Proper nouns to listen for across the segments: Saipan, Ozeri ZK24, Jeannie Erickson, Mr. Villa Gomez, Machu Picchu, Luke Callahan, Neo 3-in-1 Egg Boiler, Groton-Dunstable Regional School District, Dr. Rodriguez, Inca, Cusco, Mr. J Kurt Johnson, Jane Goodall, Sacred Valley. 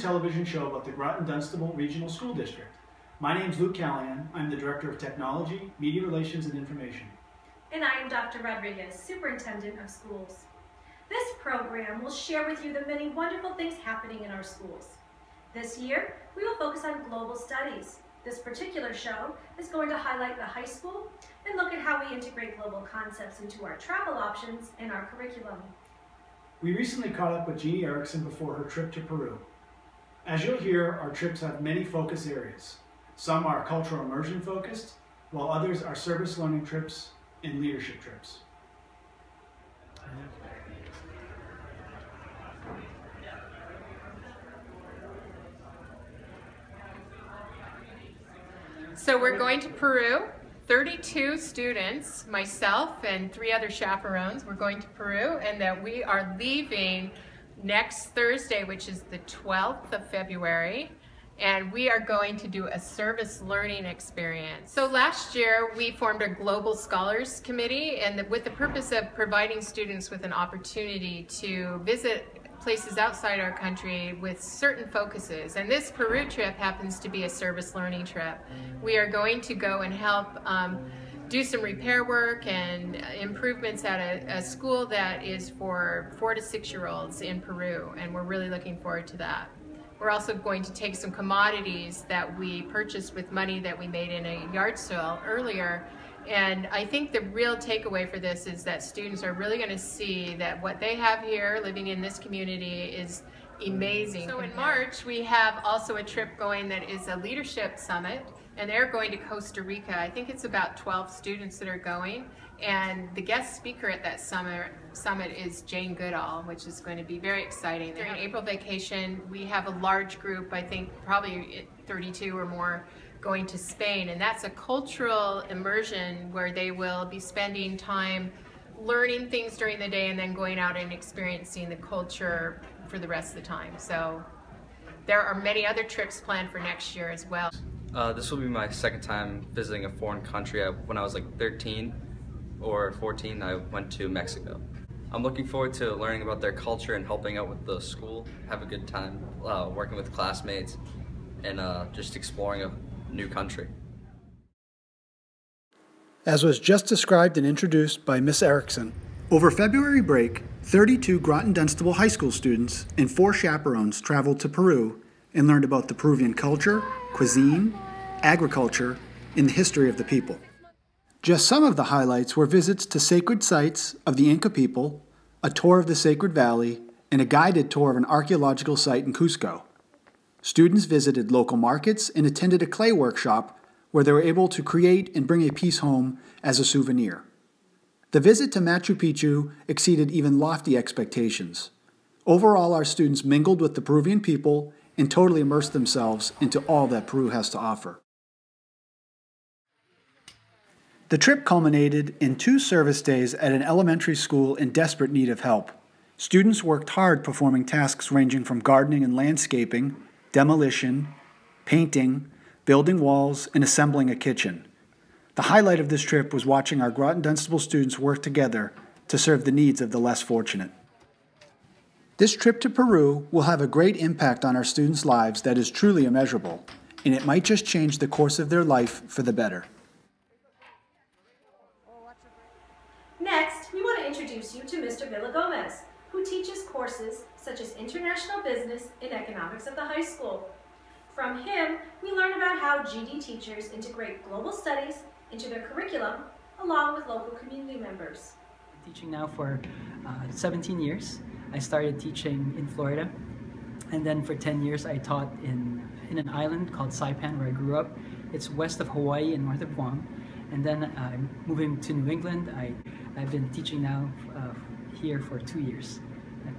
Television show about the Groton-Dunstable Regional School District. My name is Luke Callahan. I'm the Director of Technology, Media Relations, and Information. And I am Dr. Rodriguez, Superintendent of Schools. This program will share with you the many wonderful things happening in our schools. This year, we will focus on global studies. This particular show is going to highlight the high school and look at how we integrate global concepts into our travel options and our curriculum. We recently caught up with Jeannie Erickson before her trip to Peru. As you'll hear, our trips have many focus areas. Some are cultural immersion focused, while others are service learning trips and leadership trips. So we're going to Peru. 32 students, myself and 3 other chaperones, we're going to Peru, and that we are leaving next Thursday, which is the 12th of February, and we are going to do a service learning experience. So last year we formed a global scholars committee, and with the purpose of providing students with an opportunity to visit places outside our country with certain focuses. And this Peru trip happens to be a service learning trip. We are going to go and help do some repair work and improvements at a school that is for 4- to 6-year-olds in Peru, and we're really looking forward to that. We're also going to take some commodities that we purchased with money that we made in a yard sale earlier, and I think the real takeaway for this is that students are really going to see that what they have here living in this community is amazing. So in March we have also a trip going that is a leadership summit, and they're going to Costa Rica. I think it's about 12 students that are going, and the guest speaker at that summit is Jane Goodall, which is going to be very exciting. During April vacation, we have a large group, I think probably 32 or more, going to Spain, and that's a cultural immersion where they will be spending time learning things during the day and then going out and experiencing the culture for the rest of the time. So there are many other trips planned for next year as well. This will be my second time visiting a foreign country. When I was like 13 or 14, I went to Mexico. I'm looking forward to learning about their culture and helping out with the school, have a good time working with classmates, and just exploring a new country. As was just described and introduced by Ms. Erickson, over February break, 32 Groton-Dunstable High School students and 4 chaperones traveled to Peru and learned about the Peruvian culture, cuisine, agriculture, and the history of the people. Just some of the highlights were visits to sacred sites of the Inca people, a tour of the Sacred Valley, and a guided tour of an archaeological site in Cusco. Students visited local markets and attended a clay workshop where they were able to create and bring a piece home as a souvenir. The visit to Machu Picchu exceeded even lofty expectations. Overall, our students mingled with the Peruvian people and totally immerse themselves into all that Peru has to offer. The trip culminated in 2 service days at an elementary school in desperate need of help. Students worked hard performing tasks ranging from gardening and landscaping, demolition, painting, building walls, and assembling a kitchen. The highlight of this trip was watching our Groton-Dunstable students work together to serve the needs of the less fortunate. This trip to Peru will have a great impact on our students' lives that is truly immeasurable, and it might just change the course of their life for the better. Next, we want to introduce you to Mr. Villa Gomez, who teaches courses such as International Business and Economics at the high school. From him, we learn about how GD teachers integrate global studies into their curriculum along with local community members. Teaching now for 17 years. I started teaching in Florida And then for 10 years I taught in an island called Saipan where I grew up. It's west of Hawaii and north of Guam. And then moving to New England, I've been teaching now here for 2 years.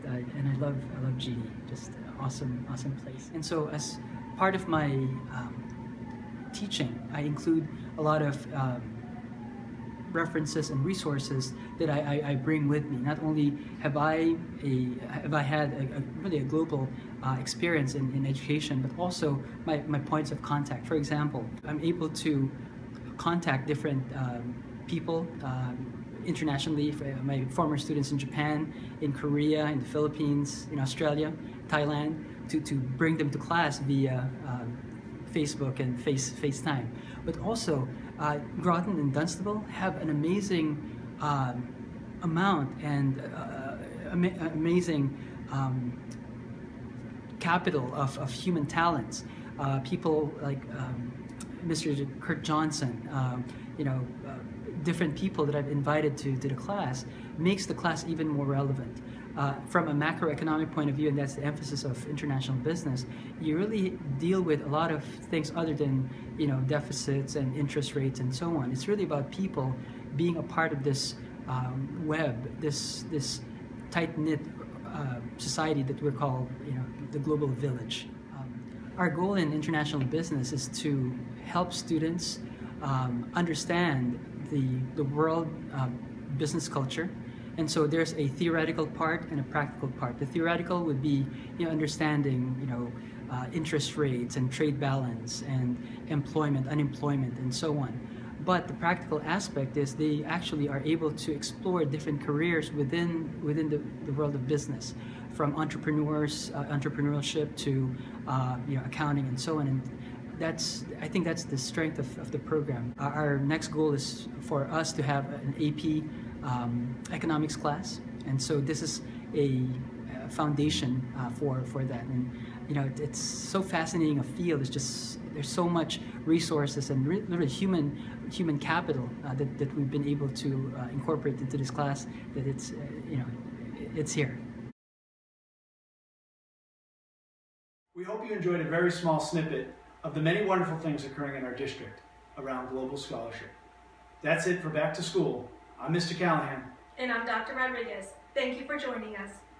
And I love Jeannie, just an awesome place. And so as part of my teaching, I include a lot of references and resources that I bring with me. Not only have I had a really a global experience in education, but also my points of contact. For example, I'm able to contact different people internationally, for my former students in Japan, in Korea, in the Philippines, in Australia, Thailand, to bring them to class via Facebook and FaceTime. But also, Groton and Dunstable have an amazing amount and amazing capital of human talents. People like Mr. J Kurt Johnson, different people that I've invited to the class makes the class even more relevant. From a macroeconomic point of view, and that's the emphasis of international business, you really deal with a lot of things other than deficits and interest rates and so on. It's really about people being a part of this web, this tight-knit society that we're called the global village. Our goal in international business is to help students understand the world business culture. And so there's a theoretical part and a practical part. The theoretical would be understanding interest rates and trade balance and employment, unemployment, and so on. But the practical aspect is they actually are able to explore different careers within the world of business, from entrepreneurship to accounting and so on. And I think that's the strength of the program. Our next goal is for us to have an AP economics class, and so this is a foundation for that. And it's so fascinating a field. It's just there's so much resources and really human capital that we've been able to incorporate into this class that it's it's here. We hope you enjoyed a very small snippet of the many wonderful things occurring in our district around global scholarship. That's it for Back to School. I'm Mr. Callahan. And I'm Dr. Rodriguez. Thank you for joining us.